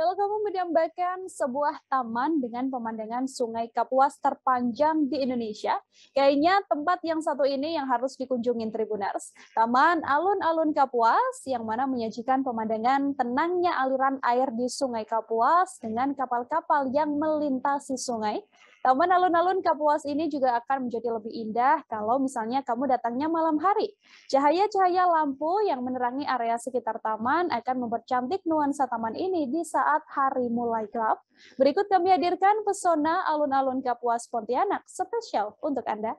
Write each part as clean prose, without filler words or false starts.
Kalau kamu mendambakan sebuah taman dengan pemandangan Sungai Kapuas terpanjang di Indonesia, kayaknya tempat yang satu ini yang harus dikunjungin Tribuners. Taman Alun-alun Kapuas yang mana menyajikan pemandangan tenangnya aliran air di Sungai Kapuas dengan kapal-kapal yang melintasi sungai. Taman Alun-alun Kapuas ini juga akan menjadi lebih indah kalau misalnya kamu datangnya malam hari. Cahaya-cahaya lampu yang menerangi area sekitar taman akan mempercantik nuansa taman ini di saat hari mulai gelap. Berikut kami hadirkan pesona Alun-alun Kapuas Pontianak spesial untuk Anda.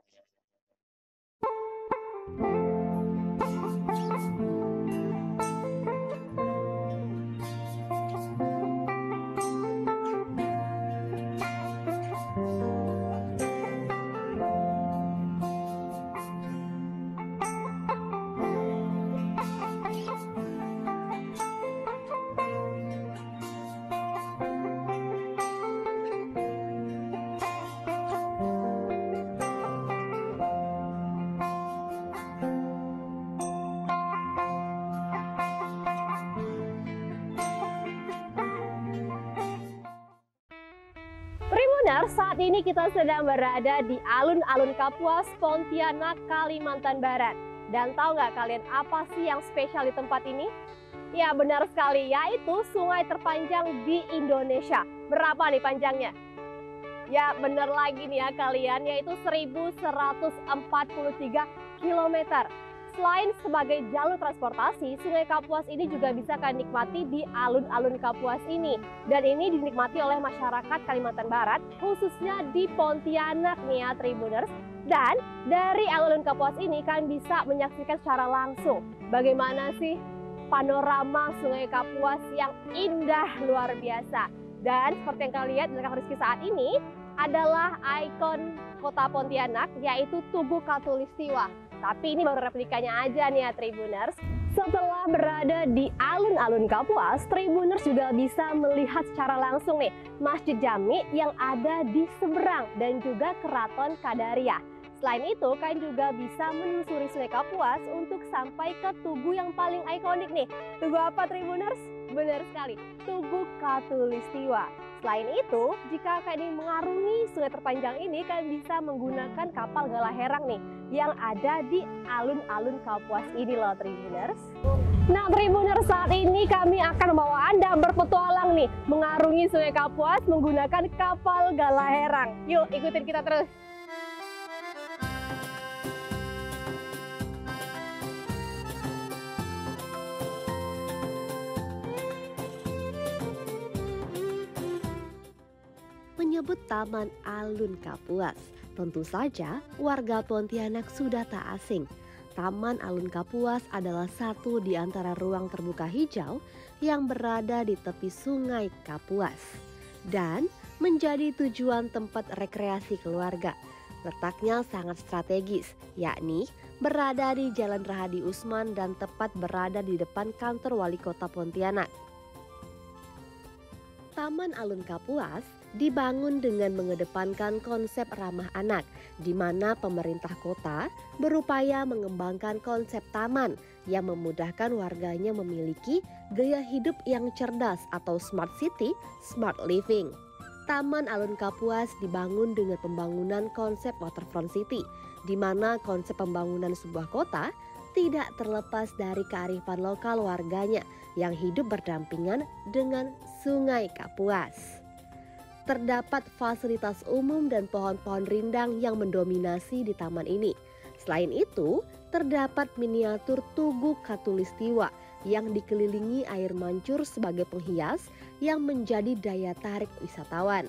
Saat ini kita sedang berada di Alun-alun Kapuas, Pontianak, Kalimantan Barat. Dan tahu nggak kalian apa sih yang spesial di tempat ini? Ya benar sekali, yaitu sungai terpanjang di Indonesia. Berapa nih panjangnya? Ya benar lagi nih ya kalian, yaitu 1.143 km. Selain sebagai jalur transportasi, Sungai Kapuas ini juga bisa kalian nikmati di Alun-alun Kapuas ini. Dan ini dinikmati oleh masyarakat Kalimantan Barat, khususnya di Pontianak nih ya Tribuners. Dan dari Alun-alun Kapuas ini kalian bisa menyaksikan secara langsung bagaimana sih panorama Sungai Kapuas yang indah luar biasa. Dan seperti yang kalian lihat di belakang Rizky saat ini adalah ikon kota Pontianak, yaitu Tugu Khatulistiwa. Tapi ini baru replikanya aja nih ya Tribuners. Setelah berada di Alun-alun Kapuas, Tribuners juga bisa melihat secara langsung nih Masjid Jami yang ada di seberang dan juga Keraton Kadariah. Selain itu, kalian juga bisa menelusuri Sungai Kapuas untuk sampai ke tugu yang paling ikonik nih. Tugu apa Tribuners? Benar sekali, Tugu Khatulistiwa. Selain itu, jika kalian mengarungi sungai terpanjang ini, kalian bisa menggunakan kapal Galaherang nih yang ada di Alun-alun Kapuas ini loh Tribuners. Nah Tribuners, saat ini kami akan membawa Anda berpetualang nih mengarungi Sungai Kapuas menggunakan kapal Galaherang. Yuk ikutin kita terus. Menyebut Taman Alun Kapuas, tentu saja warga Pontianak sudah tak asing. Taman Alun Kapuas adalah satu di antara ruang terbuka hijau yang berada di tepi Sungai Kapuas dan menjadi tujuan tempat rekreasi keluarga. Letaknya sangat strategis, yakni berada di Jalan Rahadi Usman dan tepat berada di depan kantor wali kota Pontianak. Taman Alun Kapuas dibangun dengan mengedepankan konsep ramah anak, di mana pemerintah kota berupaya mengembangkan konsep taman yang memudahkan warganya memiliki gaya hidup yang cerdas atau smart city, smart living. Taman Alun Kapuas dibangun dengan pembangunan konsep Waterfront City, di mana konsep pembangunan sebuah kota tidak terlepas dari kearifan lokal warganya yang hidup berdampingan dengan Sungai Kapuas. Terdapat fasilitas umum dan pohon-pohon rindang yang mendominasi di taman ini. Selain itu, terdapat miniatur Tugu Khatulistiwa yang dikelilingi air mancur sebagai penghias yang menjadi daya tarik wisatawan.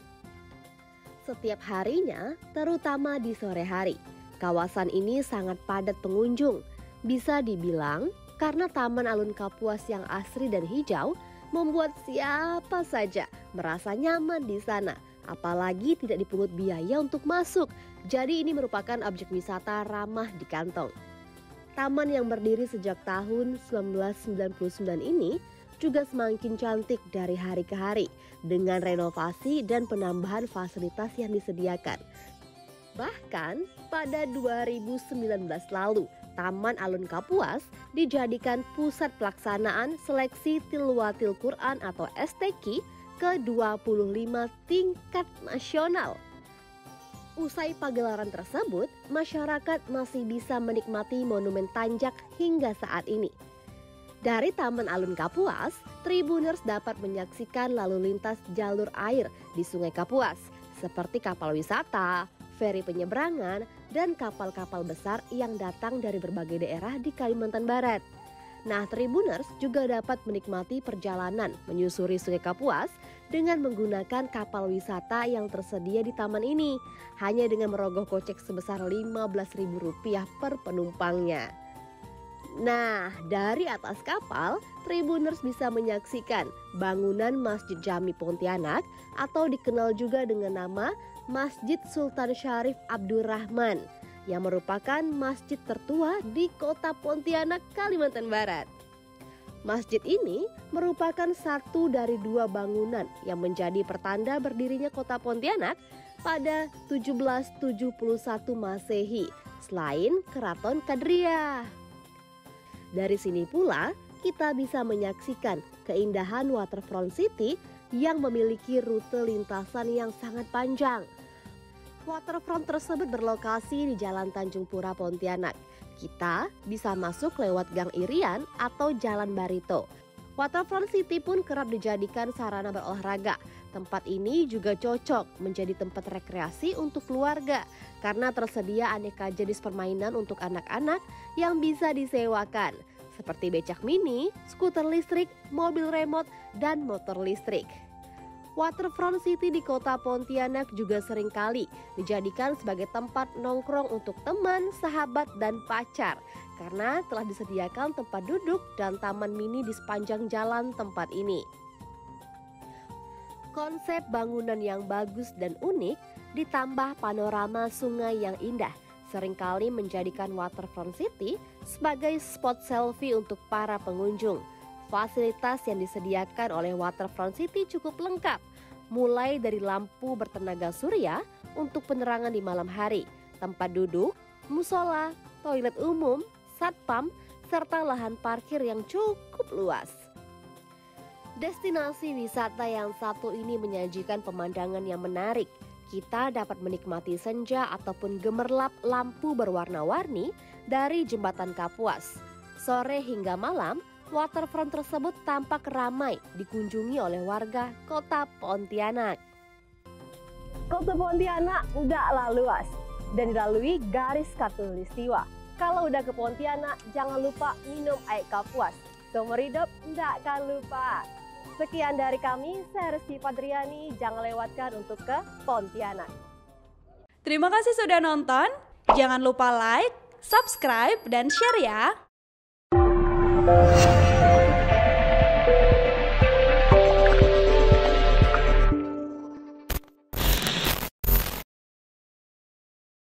Setiap harinya, terutama di sore hari, kawasan ini sangat padat pengunjung. Bisa dibilang, karena Taman Alun Kapuas yang asri dan hijau, membuat siapa saja merasa nyaman di sana, apalagi tidak dipungut biaya untuk masuk. Jadi ini merupakan objek wisata ramah di kantong. Taman yang berdiri sejak tahun 1999 ini juga semakin cantik dari hari ke hari dengan renovasi dan penambahan fasilitas yang disediakan. Bahkan pada 2019 lalu, Taman Alun Kapuas dijadikan pusat pelaksanaan seleksi tilwatil Quran atau STQ ke-25 tingkat nasional. Usai pagelaran tersebut, masyarakat masih bisa menikmati monumen tanjak hingga saat ini. Dari Taman Alun Kapuas, Tribuners dapat menyaksikan lalu lintas jalur air di Sungai Kapuas, seperti kapal wisata, feri penyeberangan, dan kapal-kapal besar yang datang dari berbagai daerah di Kalimantan Barat. Nah, Tribuners juga dapat menikmati perjalanan menyusuri Sungai Kapuas dengan menggunakan kapal wisata yang tersedia di taman ini, hanya dengan merogoh kocek sebesar Rp15.000 per penumpangnya. Nah, dari atas kapal, Tribuners bisa menyaksikan bangunan Masjid Jami Pontianak atau dikenal juga dengan nama Masjid Sultan Syarif Abdurrahman, yang merupakan masjid tertua di kota Pontianak, Kalimantan Barat. Masjid ini merupakan satu dari dua bangunan yang menjadi pertanda berdirinya kota Pontianak pada 1771 Masehi, selain Keraton Kadariah. Dari sini pula kita bisa menyaksikan keindahan Waterfront City yang memiliki rute lintasan yang sangat panjang. Waterfront tersebut berlokasi di Jalan Tanjung Pura, Pontianak. Kita bisa masuk lewat Gang Irian atau Jalan Barito. Waterfront City pun kerap dijadikan sarana berolahraga. Tempat ini juga cocok menjadi tempat rekreasi untuk keluarga karena tersedia aneka jenis permainan untuk anak-anak yang bisa disewakan, seperti becak mini, skuter listrik, mobil remote, dan motor listrik. Waterfront City di kota Pontianak juga seringkali dijadikan sebagai tempat nongkrong untuk teman, sahabat, dan pacar karena telah disediakan tempat duduk dan taman mini di sepanjang jalan tempat ini. Konsep bangunan yang bagus dan unik ditambah panorama sungai yang indah seringkali menjadikan Waterfront City sebagai spot selfie untuk para pengunjung. Fasilitas yang disediakan oleh Waterfront City cukup lengkap, mulai dari lampu bertenaga surya untuk penerangan di malam hari, tempat duduk, musola, toilet umum, satpam, serta lahan parkir yang cukup luas. Destinasi wisata yang satu ini menyajikan pemandangan yang menarik. Kita dapat menikmati senja ataupun gemerlap lampu berwarna-warni dari jembatan Kapuas. Sore hingga malam, Waterfront tersebut tampak ramai dikunjungi oleh warga kota Pontianak. Kota Pontianak tidaklah luas dan dilalui garis Khatulistiwa. Kalau udah ke Pontianak, jangan lupa minum air Kapuas. Seumur hidup, tidak akan lupa. Sekian dari kami, saya Sersy Fadriani. Jangan lewatkan untuk ke Pontianak. Terima kasih sudah nonton. Jangan lupa like, subscribe, dan share ya.